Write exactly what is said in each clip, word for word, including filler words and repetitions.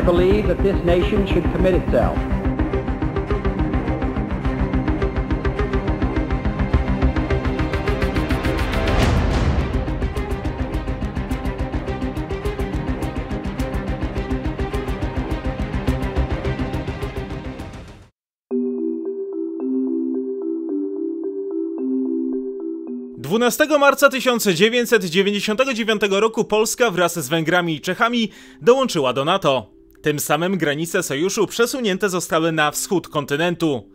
I believe that this nation should commit itself dwunastego marca tysiąc dziewięćset dziewięćdziesiątego dziewiątego roku Polska wraz z Węgrami i Czechami dołączyła do NATO. Tym samym granice sojuszu przesunięte zostały na wschód kontynentu.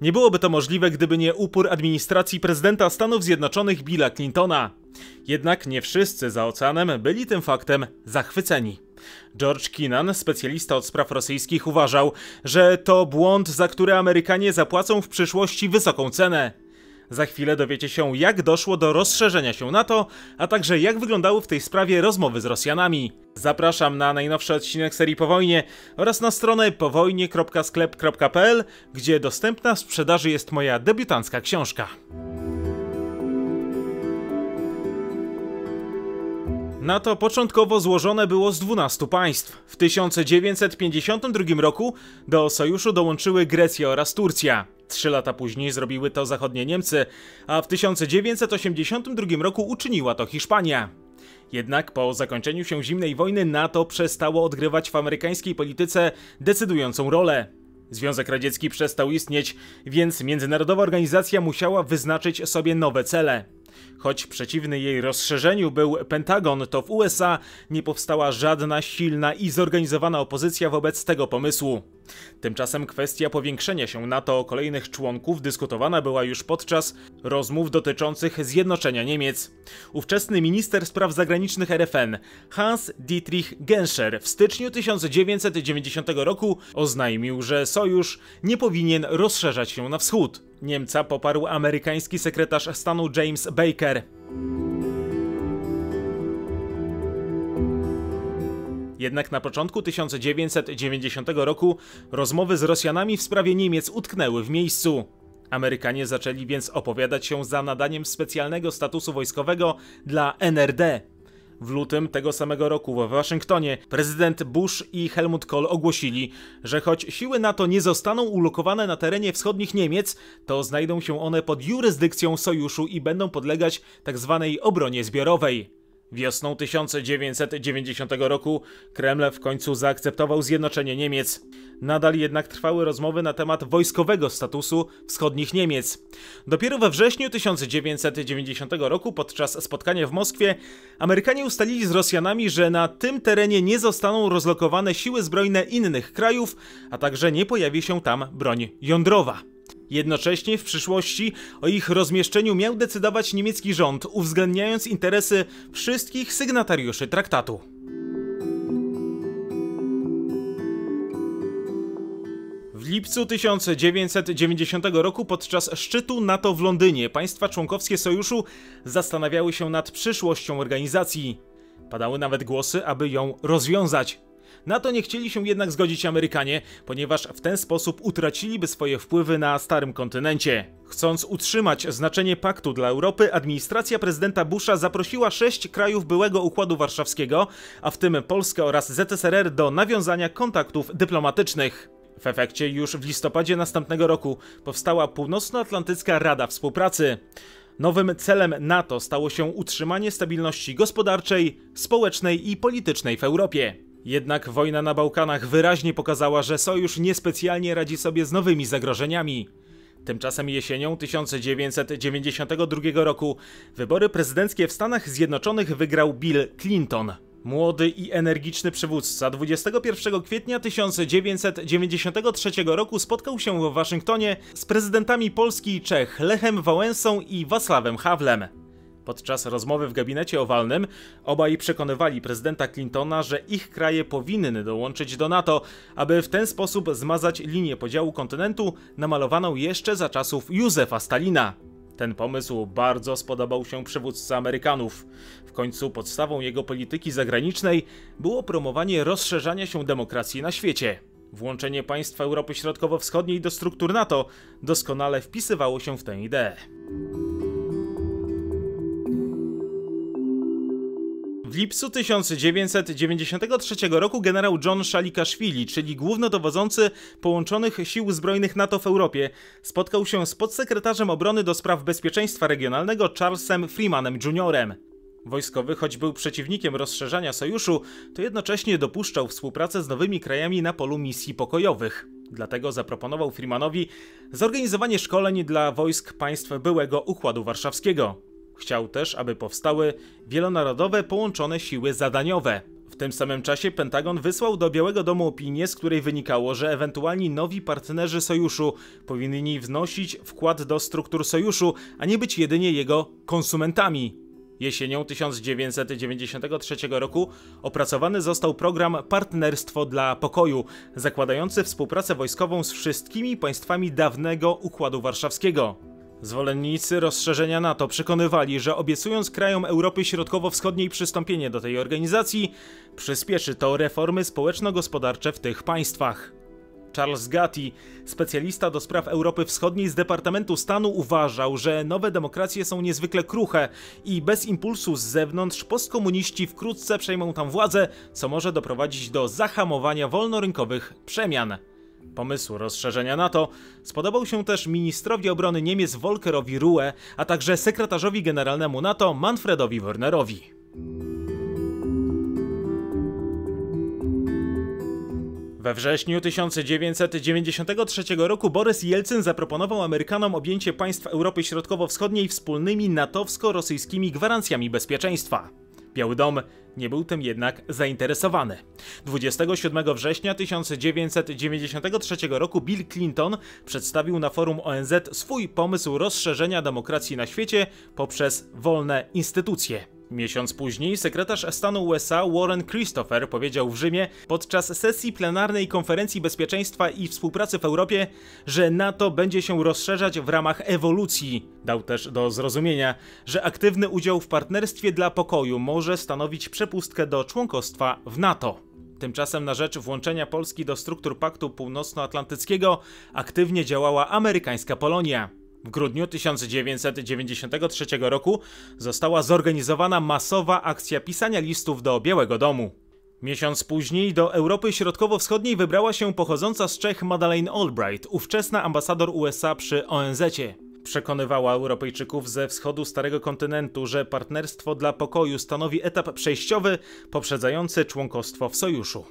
Nie byłoby to możliwe, gdyby nie upór administracji prezydenta Stanów Zjednoczonych Billa Clintona. Jednak nie wszyscy za oceanem byli tym faktem zachwyceni. George Kennan, specjalista od spraw rosyjskich, uważał, że to błąd, za który Amerykanie zapłacą w przyszłości wysoką cenę. Za chwilę dowiecie się, jak doszło do rozszerzenia się NATO, a także jak wyglądały w tej sprawie rozmowy z Rosjanami. Zapraszam na najnowszy odcinek serii Po Wojnie oraz na stronę powojnie kropka sklep kropka pl, gdzie dostępna w sprzedaży jest moja debiutancka książka. NATO początkowo złożone było z dwunastu państw. W tysiąc dziewięćset pięćdziesiątym drugim roku do sojuszu dołączyły Grecja oraz Turcja. Trzy lata później zrobiły to zachodnie Niemcy, a w tysiąc dziewięćset osiemdziesiątym drugim roku uczyniła to Hiszpania. Jednak po zakończeniu się zimnej wojny NATO przestało odgrywać w amerykańskiej polityce decydującą rolę. Związek Radziecki przestał istnieć, więc międzynarodowa organizacja musiała wyznaczyć sobie nowe cele. Choć przeciwny jej rozszerzeniu był Pentagon, to w U S A nie powstała żadna silna i zorganizowana opozycja wobec tego pomysłu. Tymczasem kwestia powiększenia się NATO o kolejnych członków dyskutowana była już podczas rozmów dotyczących zjednoczenia Niemiec. Ówczesny minister spraw zagranicznych R F N Hans-Dietrich Genscher w styczniu tysiąc dziewięćset dziewięćdziesiątego roku oznajmił, że sojusz nie powinien rozszerzać się na wschód. Niemca poparł amerykański sekretarz stanu James Baker. Jednak na początku tysiąc dziewięćset dziewięćdziesiątego roku rozmowy z Rosjanami w sprawie Niemiec utknęły w miejscu. Amerykanie zaczęli więc opowiadać się za nadaniem specjalnego statusu wojskowego dla N R D. W lutym tego samego roku w Waszyngtonie prezydent Bush i Helmut Kohl ogłosili, że choć siły NATO nie zostaną ulokowane na terenie wschodnich Niemiec, to znajdą się one pod jurysdykcją sojuszu i będą podlegać tzw. obronie zbiorowej. Wiosną tysiąc dziewięćset dziewięćdziesiątego roku Kreml w końcu zaakceptował zjednoczenie Niemiec. Nadal jednak trwały rozmowy na temat wojskowego statusu wschodnich Niemiec. Dopiero we wrześniu tysiąc dziewięćset dziewięćdziesiątego roku podczas spotkania w Moskwie Amerykanie ustalili z Rosjanami, że na tym terenie nie zostaną rozlokowane siły zbrojne innych krajów, a także nie pojawi się tam broń jądrowa. Jednocześnie w przyszłości o ich rozmieszczeniu miał decydować niemiecki rząd, uwzględniając interesy wszystkich sygnatariuszy traktatu. W lipcu tysiąc dziewięćset dziewięćdziesiątego roku podczas szczytu NATO w Londynie państwa członkowskie sojuszu zastanawiały się nad przyszłością organizacji. Padały nawet głosy, aby ją rozwiązać. Na to nie chcieli się jednak zgodzić Amerykanie, ponieważ w ten sposób utraciliby swoje wpływy na starym kontynencie. Chcąc utrzymać znaczenie paktu dla Europy, administracja prezydenta Busha zaprosiła sześć krajów byłego Układu Warszawskiego, a w tym Polskę oraz Z S R R do nawiązania kontaktów dyplomatycznych. W efekcie już w listopadzie następnego roku powstała Północnoatlantycka Rada Współpracy. Nowym celem NATO stało się utrzymanie stabilności gospodarczej, społecznej i politycznej w Europie. Jednak wojna na Bałkanach wyraźnie pokazała, że sojusz niespecjalnie radzi sobie z nowymi zagrożeniami. Tymczasem jesienią tysiąc dziewięćset dziewięćdziesiątego drugiego roku wybory prezydenckie w Stanach Zjednoczonych wygrał Bill Clinton. Młody i energiczny przywódca dwudziestego pierwszego kwietnia tysiąc dziewięćset dziewięćdziesiątego trzeciego roku spotkał się w Waszyngtonie z prezydentami Polski i Czech Lechem Wałęsą i Wacławem Hawlem. Podczas rozmowy w gabinecie owalnym obaj przekonywali prezydenta Clintona, że ich kraje powinny dołączyć do NATO, aby w ten sposób zmazać linię podziału kontynentu namalowaną jeszcze za czasów Józefa Stalina. Ten pomysł bardzo spodobał się przywódcy Amerykanów. W końcu podstawą jego polityki zagranicznej było promowanie rozszerzania się demokracji na świecie. Włączenie państw Europy Środkowo-Wschodniej do struktur NATO doskonale wpisywało się w tę ideę. W lipcu tysiąc dziewięćset dziewięćdziesiątego trzeciego roku generał John Szalikaszwili, czyli głównodowodzący połączonych sił zbrojnych NATO w Europie, spotkał się z podsekretarzem obrony do spraw bezpieczeństwa regionalnego Charlesem Freemanem juniorem. Wojskowy, choć był przeciwnikiem rozszerzania sojuszu, to jednocześnie dopuszczał współpracę z nowymi krajami na polu misji pokojowych. Dlatego zaproponował Freemanowi zorganizowanie szkoleń dla wojsk państw byłego Układu Warszawskiego. Chciał też, aby powstały wielonarodowe połączone siły zadaniowe. W tym samym czasie Pentagon wysłał do Białego Domu opinię, z której wynikało, że ewentualni nowi partnerzy sojuszu powinni wnosić wkład do struktur sojuszu, a nie być jedynie jego konsumentami. Jesienią tysiąc dziewięćset dziewięćdziesiątego trzeciego roku opracowany został program Partnerstwo dla Pokoju, zakładający współpracę wojskową z wszystkimi państwami dawnego Układu Warszawskiego. Zwolennicy rozszerzenia NATO przekonywali, że obiecując krajom Europy Środkowo-Wschodniej przystąpienie do tej organizacji, przyspieszy to reformy społeczno-gospodarcze w tych państwach. Charles Gatti, specjalista do spraw Europy Wschodniej z Departamentu Stanu, uważał, że nowe demokracje są niezwykle kruche i bez impulsu z zewnątrz postkomuniści wkrótce przejmą tam władzę, co może doprowadzić do zahamowania wolnorynkowych przemian. Pomysł rozszerzenia NATO spodobał się też ministrowi obrony Niemiec Volkerowi Rue, a także sekretarzowi generalnemu NATO Manfredowi Wernerowi. We wrześniu tysiąc dziewięćset dziewięćdziesiątego trzeciego roku Borys Jelcyn zaproponował Amerykanom objęcie państw Europy Środkowo-Wschodniej wspólnymi natowsko-rosyjskimi gwarancjami bezpieczeństwa. Biały Dom nie był tym jednak zainteresowany. dwudziestego siódmego września tysiąc dziewięćset dziewięćdziesiątego trzeciego roku Bill Clinton przedstawił na forum O N Z swój pomysł rozszerzenia demokracji na świecie poprzez wolne instytucje. Miesiąc później sekretarz stanu U S A Warren Christopher powiedział w Rzymie podczas sesji plenarnej Konferencji Bezpieczeństwa i Współpracy w Europie, że NATO będzie się rozszerzać w ramach ewolucji. Dał też do zrozumienia, że aktywny udział w partnerstwie dla pokoju może stanowić przepustkę do członkostwa w NATO. Tymczasem na rzecz włączenia Polski do struktur Paktu Północnoatlantyckiego aktywnie działała amerykańska Polonia. W grudniu tysiąc dziewięćset dziewięćdziesiątego trzeciego roku została zorganizowana masowa akcja pisania listów do Białego Domu. Miesiąc później do Europy Środkowo-Wschodniej wybrała się pochodząca z Czech Madeleine Albright, ówczesna ambasador U S A przy O N Z-cie. Przekonywała Europejczyków ze wschodu Starego Kontynentu, że partnerstwo dla pokoju stanowi etap przejściowy poprzedzający członkostwo w sojuszu.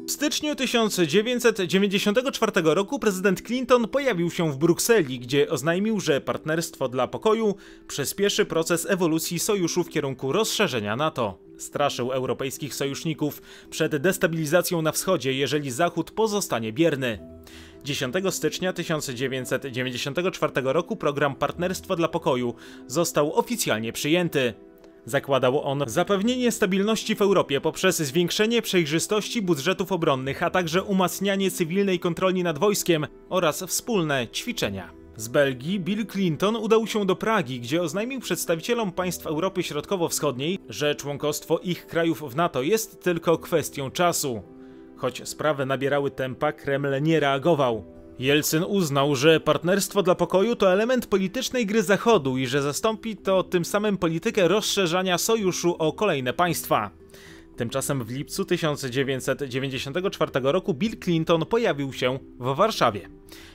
W styczniu tysiąc dziewięćset dziewięćdziesiątego czwartego roku prezydent Clinton pojawił się w Brukseli, gdzie oznajmił, że Partnerstwo dla Pokoju przyspieszy proces ewolucji sojuszu w kierunku rozszerzenia NATO. Straszył europejskich sojuszników przed destabilizacją na wschodzie, jeżeli Zachód pozostanie bierny. dziesiątego stycznia tysiąc dziewięćset dziewięćdziesiątego czwartego roku program Partnerstwo dla Pokoju został oficjalnie przyjęty. Zakładał on zapewnienie stabilności w Europie poprzez zwiększenie przejrzystości budżetów obronnych, a także umacnianie cywilnej kontroli nad wojskiem oraz wspólne ćwiczenia. Z Belgii Bill Clinton udał się do Pragi, gdzie oznajmił przedstawicielom państw Europy Środkowo-Wschodniej, że członkostwo ich krajów w NATO jest tylko kwestią czasu. Choć sprawy nabierały tempa, Kreml nie reagował. Jelcyn uznał, że partnerstwo dla pokoju to element politycznej gry Zachodu i że zastąpi to tym samym politykę rozszerzania sojuszu o kolejne państwa. Tymczasem w lipcu tysiąc dziewięćset dziewięćdziesiątego czwartego roku Bill Clinton pojawił się w Warszawie.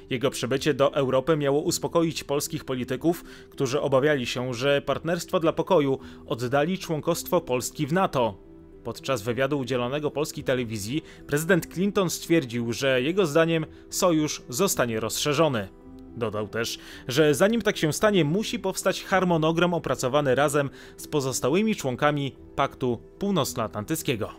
Jego przybycie do Europy miało uspokoić polskich polityków, którzy obawiali się, że partnerstwo dla pokoju oddali członkostwo Polski w NATO. Podczas wywiadu udzielonego polskiej telewizji prezydent Clinton stwierdził, że jego zdaniem sojusz zostanie rozszerzony. Dodał też, że zanim tak się stanie, musi powstać harmonogram opracowany razem z pozostałymi członkami Paktu Północnoatlantyckiego.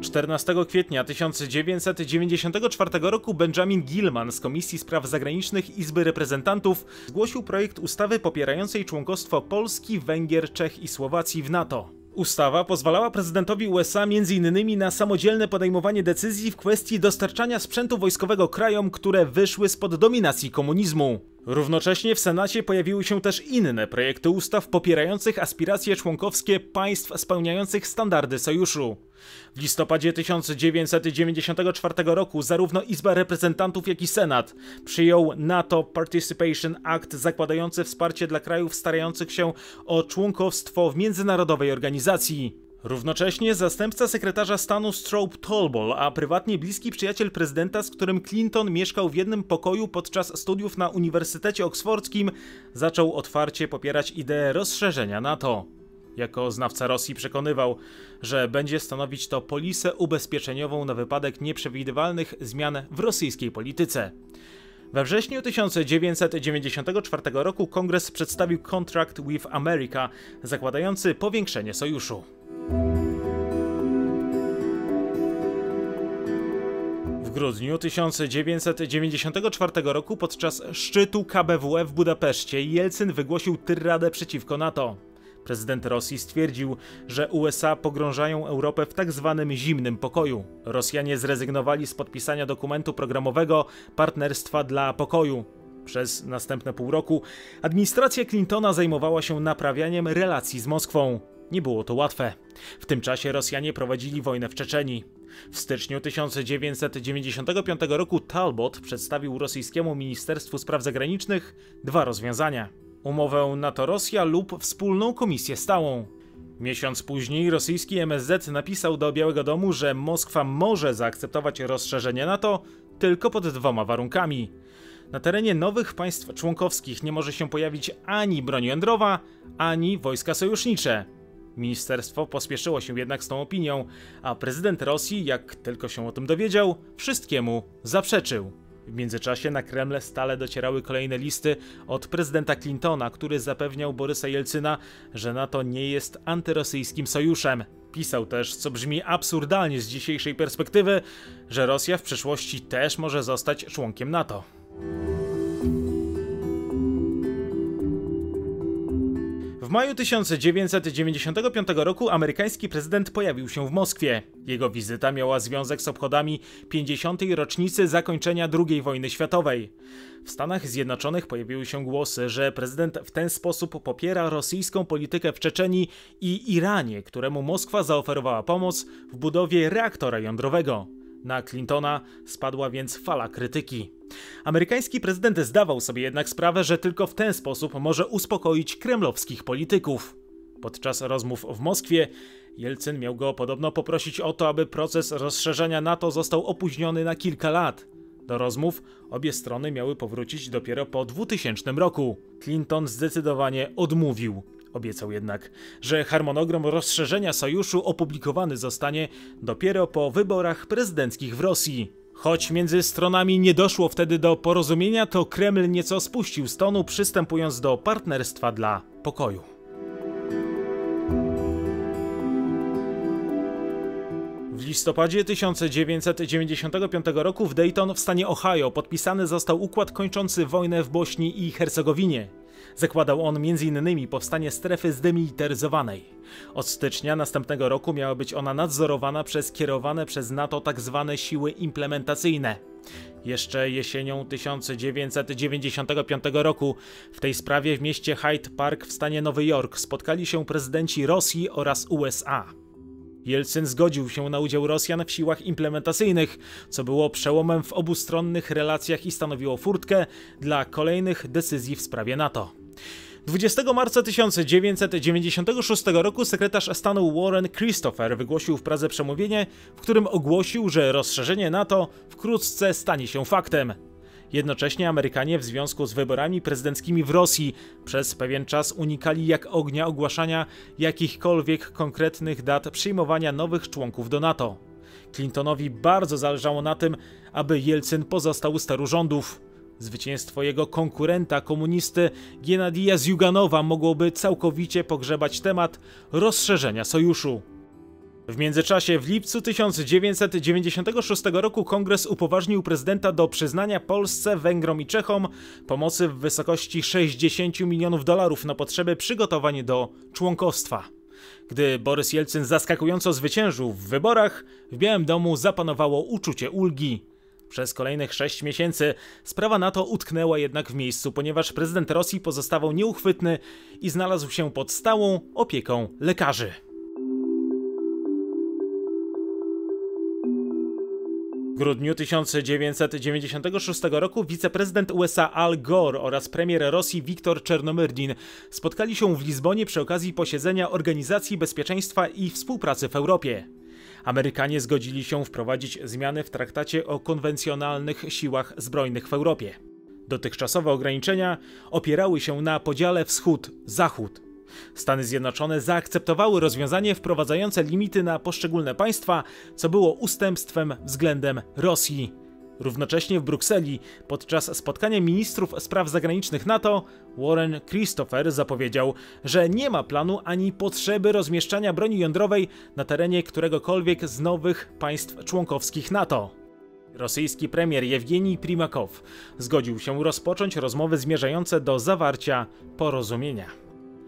czternastego kwietnia tysiąc dziewięćset dziewięćdziesiątego czwartego roku Benjamin Gilman z Komisji Spraw Zagranicznych Izby Reprezentantów zgłosił projekt ustawy popierającej członkostwo Polski, Węgier, Czech i Słowacji w NATO. Ustawa pozwalała prezydentowi U S A między innymi na samodzielne podejmowanie decyzji w kwestii dostarczania sprzętu wojskowego krajom, które wyszły spod dominacji komunizmu. Równocześnie w Senacie pojawiły się też inne projekty ustaw popierających aspiracje członkowskie państw spełniających standardy sojuszu. W listopadzie tysiąc dziewięćset dziewięćdziesiątego czwartego roku zarówno Izba Reprezentantów, jak i Senat przyjął NATO Participation Act zakładający wsparcie dla krajów starających się o członkostwo w międzynarodowej organizacji. Równocześnie zastępca sekretarza stanu Strobe Talbot, a prywatnie bliski przyjaciel prezydenta, z którym Clinton mieszkał w jednym pokoju podczas studiów na Uniwersytecie Oksfordzkim, zaczął otwarcie popierać ideę rozszerzenia NATO. Jako znawca Rosji przekonywał, że będzie stanowić to polisę ubezpieczeniową na wypadek nieprzewidywalnych zmian w rosyjskiej polityce. We wrześniu tysiąc dziewięćset dziewięćdziesiątego czwartego roku Kongres przedstawił Contract with America, zakładający powiększenie sojuszu. W grudniu tysiąc dziewięćset dziewięćdziesiątego czwartego roku podczas szczytu K B W E w Budapeszcie Jelcyn wygłosił tyradę przeciwko NATO. Prezydent Rosji stwierdził, że U S A pogrążają Europę w tak zwanym zimnym pokoju. Rosjanie zrezygnowali z podpisania dokumentu programowego Partnerstwa dla Pokoju. Przez następne pół roku administracja Clintona zajmowała się naprawianiem relacji z Moskwą. Nie było to łatwe. W tym czasie Rosjanie prowadzili wojnę w Czeczenii. W styczniu tysiąc dziewięćset dziewięćdziesiątego piątego roku Talbot przedstawił rosyjskiemu Ministerstwu Spraw Zagranicznych dwa rozwiązania. Umowę NATO-Rosja lub wspólną komisję stałą. Miesiąc później rosyjski M S Z napisał do Białego Domu, że Moskwa może zaakceptować rozszerzenie NATO tylko pod dwoma warunkami. Na terenie nowych państw członkowskich nie może się pojawić ani broń jądrowa, ani wojska sojusznicze. Ministerstwo pospieszyło się jednak z tą opinią, a prezydent Rosji, jak tylko się o tym dowiedział, wszystkiemu zaprzeczył. W międzyczasie na Kreml stale docierały kolejne listy od prezydenta Clintona, który zapewniał Borysa Jelcyna, że NATO nie jest antyrosyjskim sojuszem. Pisał też, co brzmi absurdalnie z dzisiejszej perspektywy, że Rosja w przyszłości też może zostać członkiem NATO. W maju tysiąc dziewięćset dziewięćdziesiątego piątego roku amerykański prezydent pojawił się w Moskwie. Jego wizyta miała związek z obchodami pięćdziesiątej rocznicy zakończenia drugiej wojny światowej. W Stanach Zjednoczonych pojawiły się głosy, że prezydent w ten sposób popiera rosyjską politykę w Czeczenii i Iranie, któremu Moskwa zaoferowała pomoc w budowie reaktora jądrowego. Na Clintona spadła więc fala krytyki. Amerykański prezydent zdawał sobie jednak sprawę, że tylko w ten sposób może uspokoić kremlowskich polityków. Podczas rozmów w Moskwie Jelcyn miał go podobno poprosić o to, aby proces rozszerzenia NATO został opóźniony na kilka lat. Do rozmów obie strony miały powrócić dopiero po dwutysięcznym roku. Clinton zdecydowanie odmówił. Obiecał jednak, że harmonogram rozszerzenia sojuszu opublikowany zostanie dopiero po wyborach prezydenckich w Rosji. Choć między stronami nie doszło wtedy do porozumienia, to Kreml nieco spuścił z tonu, przystępując do partnerstwa dla pokoju. W listopadzie tysiąc dziewięćset dziewięćdziesiątego piątego roku w Dayton w stanie Ohio podpisany został układ kończący wojnę w Bośni i Hercegowinie. Zakładał on między innymi powstanie strefy zdemilitaryzowanej. Od stycznia następnego roku miała być ona nadzorowana przez kierowane przez NATO tzw. siły implementacyjne. Jeszcze jesienią tysiąc dziewięćset dziewięćdziesiątego piątego roku w tej sprawie w mieście Hyde Park w stanie Nowy Jork spotkali się prezydenci Rosji oraz U S A. Jelcyn zgodził się na udział Rosjan w siłach implementacyjnych, co było przełomem w obustronnych relacjach i stanowiło furtkę dla kolejnych decyzji w sprawie NATO. dwudziestego marca tysiąc dziewięćset dziewięćdziesiątego szóstego roku sekretarz stanu Warren Christopher wygłosił w Pradze przemówienie, w którym ogłosił, że rozszerzenie NATO wkrótce stanie się faktem. Jednocześnie Amerykanie w związku z wyborami prezydenckimi w Rosji przez pewien czas unikali jak ognia ogłaszania jakichkolwiek konkretnych dat przyjmowania nowych członków do NATO. Clintonowi bardzo zależało na tym, aby Jelcyn pozostał steru rządów. Zwycięstwo jego konkurenta, komunisty Gennadija Zjuganowa mogłoby całkowicie pogrzebać temat rozszerzenia sojuszu. W międzyczasie w lipcu tysiąc dziewięćset dziewięćdziesiątego szóstego roku Kongres upoważnił prezydenta do przyznania Polsce, Węgrom i Czechom pomocy w wysokości sześćdziesięciu milionów dolarów na potrzeby przygotowań do członkostwa. Gdy Borys Jelcyn zaskakująco zwyciężył w wyborach, w Białym Domu zapanowało uczucie ulgi. Przez kolejnych sześć miesięcy sprawa NATO utknęła jednak w miejscu, ponieważ prezydent Rosji pozostawał nieuchwytny i znalazł się pod stałą opieką lekarzy. W grudniu tysiąc dziewięćset dziewięćdziesiątego szóstego roku wiceprezydent U S A Al Gore oraz premier Rosji Wiktor Czernomyrdin spotkali się w Lizbonie przy okazji posiedzenia Organizacji Bezpieczeństwa i Współpracy w Europie. Amerykanie zgodzili się wprowadzić zmiany w traktacie o konwencjonalnych siłach zbrojnych w Europie. Dotychczasowe ograniczenia opierały się na podziale wschód-zachód. Stany Zjednoczone zaakceptowały rozwiązanie wprowadzające limity na poszczególne państwa, co było ustępstwem względem Rosji. Równocześnie w Brukseli podczas spotkania ministrów spraw zagranicznych NATO Warren Christopher zapowiedział, że nie ma planu ani potrzeby rozmieszczania broni jądrowej na terenie któregokolwiek z nowych państw członkowskich NATO. Rosyjski premier Jewgenij Primakow zgodził się rozpocząć rozmowy zmierzające do zawarcia porozumienia.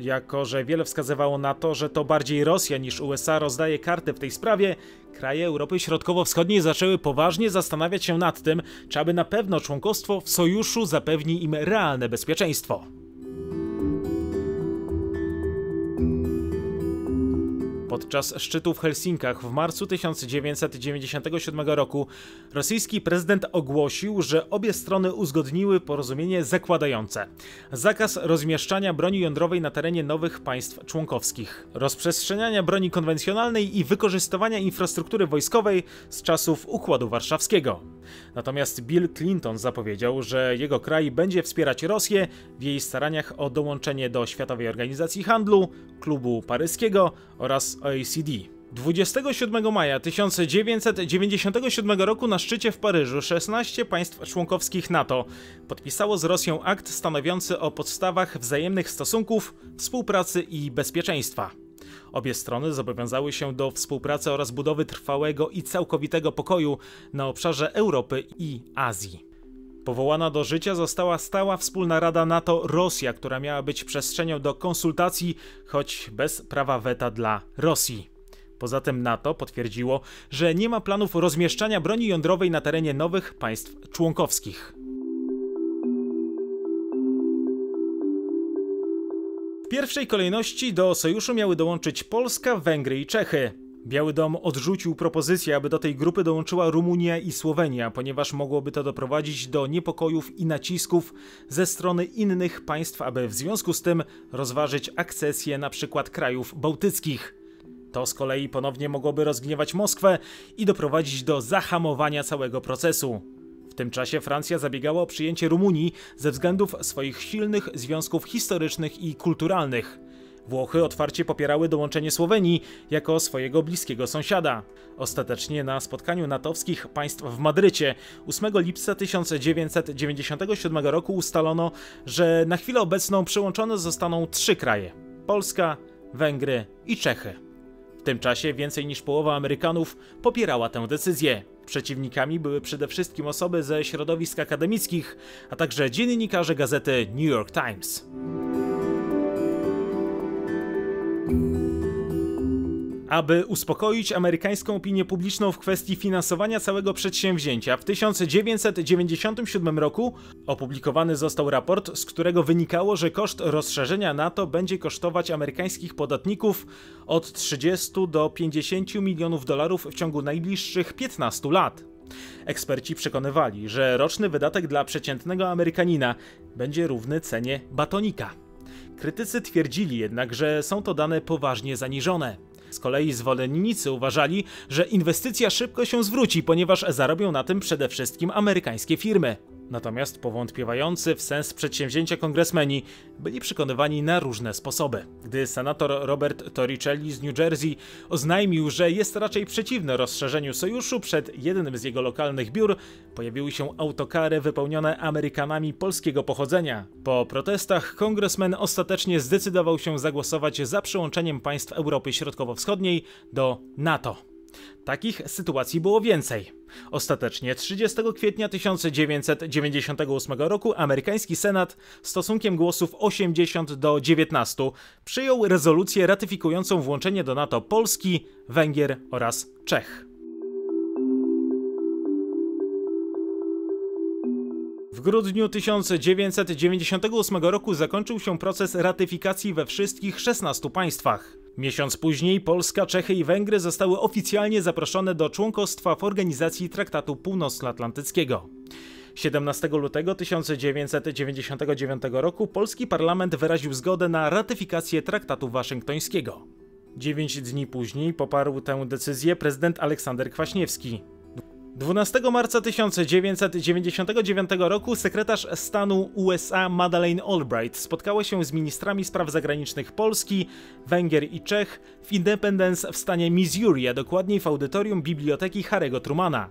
Jako że wiele wskazywało na to, że to bardziej Rosja niż U S A rozdaje karty w tej sprawie, kraje Europy Środkowo-Wschodniej zaczęły poważnie zastanawiać się nad tym, czy aby na pewno członkostwo w sojuszu zapewni im realne bezpieczeństwo. Podczas szczytu w Helsinkach w marcu tysiąc dziewięćset dziewięćdziesiątego siódmego roku rosyjski prezydent ogłosił, że obie strony uzgodniły porozumienie zakładające zakaz rozmieszczania broni jądrowej na terenie nowych państw członkowskich, rozprzestrzeniania broni konwencjonalnej i wykorzystywania infrastruktury wojskowej z czasów Układu Warszawskiego. Natomiast Bill Clinton zapowiedział, że jego kraj będzie wspierać Rosję w jej staraniach o dołączenie do Światowej Organizacji Handlu, Klubu Paryskiego oraz O E C D. dwudziestego siódmego maja tysiąc dziewięćset dziewięćdziesiątego siódmego roku na szczycie w Paryżu szesnaście państw członkowskich NATO podpisało z Rosją akt stanowiący o podstawach wzajemnych stosunków, współpracy i bezpieczeństwa. Obie strony zobowiązały się do współpracy oraz budowy trwałego i całkowitego pokoju na obszarze Europy i Azji. Powołana do życia została stała wspólna Rada NATO-Rosja, która miała być przestrzenią do konsultacji, choć bez prawa weta dla Rosji. Poza tym NATO potwierdziło, że nie ma planów rozmieszczania broni jądrowej na terenie nowych państw członkowskich. W pierwszej kolejności do sojuszu miały dołączyć Polska, Węgry i Czechy. Biały Dom odrzucił propozycję, aby do tej grupy dołączyła Rumunia i Słowenia, ponieważ mogłoby to doprowadzić do niepokojów i nacisków ze strony innych państw, aby w związku z tym rozważyć akcesję np. krajów bałtyckich. To z kolei ponownie mogłoby rozgniewać Moskwę i doprowadzić do zahamowania całego procesu. W tym czasie Francja zabiegała o przyjęcie Rumunii ze względów swoich silnych związków historycznych i kulturalnych. Włochy otwarcie popierały dołączenie Słowenii jako swojego bliskiego sąsiada. Ostatecznie na spotkaniu natowskich państw w Madrycie ósmego lipca tysiąc dziewięćset dziewięćdziesiątego siódmego roku ustalono, że na chwilę obecną przyłączone zostaną trzy kraje – Polska, Węgry i Czechy. W tym czasie więcej niż połowa Amerykanów popierała tę decyzję. Przeciwnikami były przede wszystkim osoby ze środowisk akademickich, a także dziennikarze gazety New York Times. Aby uspokoić amerykańską opinię publiczną w kwestii finansowania całego przedsięwzięcia, w tysiąc dziewięćset dziewięćdziesiątym siódmym roku opublikowany został raport, z którego wynikało, że koszt rozszerzenia NATO będzie kosztować amerykańskich podatników od trzydziestu do pięćdziesięciu milionów dolarów w ciągu najbliższych piętnastu lat. Eksperci przekonywali, że roczny wydatek dla przeciętnego Amerykanina będzie równy cenie batonika. Krytycy twierdzili jednak, że są to dane poważnie zaniżone. Z kolei zwolennicy uważali, że inwestycja szybko się zwróci, ponieważ zarobią na tym przede wszystkim amerykańskie firmy. Natomiast powątpiewający w sens przedsięwzięcia kongresmeni byli przekonywani na różne sposoby. Gdy senator Robert Torricelli z New Jersey oznajmił, że jest raczej przeciwny rozszerzeniu sojuszu, przed jednym z jego lokalnych biur pojawiły się autokary wypełnione Amerykanami polskiego pochodzenia. Po protestach kongresmen ostatecznie zdecydował się zagłosować za przyłączeniem państw Europy Środkowo-Wschodniej do NATO. Takich sytuacji było więcej. Ostatecznie trzydziestego kwietnia tysiąc dziewięćset dziewięćdziesiątego ósmego roku amerykański Senat stosunkiem głosów osiemdziesiąt do dziewiętnastu przyjął rezolucję ratyfikującą włączenie do NATO Polski, Węgier oraz Czech. W grudniu tysiąc dziewięćset dziewięćdziesiątego ósmego roku zakończył się proces ratyfikacji we wszystkich szesnastu państwach. Miesiąc później Polska, Czechy i Węgry zostały oficjalnie zaproszone do członkostwa w Organizacji Traktatu Północnoatlantyckiego. siedemnastego lutego tysiąc dziewięćset dziewięćdziesiątego dziewiątego roku polski parlament wyraził zgodę na ratyfikację Traktatu Waszyngtońskiego. Dziewięć dni później poparł tę decyzję prezydent Aleksander Kwaśniewski. dwunastego marca tysiąc dziewięćset dziewięćdziesiątego dziewiątego roku sekretarz stanu U S A Madeleine Albright spotkała się z ministrami spraw zagranicznych Polski, Węgier i Czech w Independence w stanie Missouri, a dokładniej w audytorium biblioteki Harry'ego Trumana.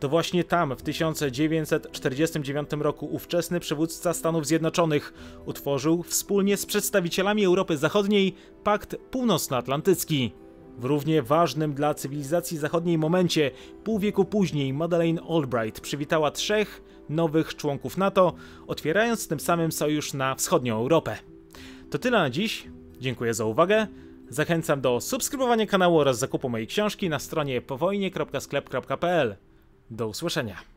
To właśnie tam w tysiąc dziewięćset czterdziestym dziewiątym roku ówczesny przywódca Stanów Zjednoczonych utworzył wspólnie z przedstawicielami Europy Zachodniej Pakt Północnoatlantycki. W równie ważnym dla cywilizacji zachodniej momencie, pół wieku później, Madeleine Albright przywitała trzech nowych członków NATO, otwierając tym samym sojusz na wschodnią Europę. To tyle na dziś, dziękuję za uwagę, zachęcam do subskrybowania kanału oraz zakupu mojej książki na stronie powojnie kropka sklep kropka pl. Do usłyszenia.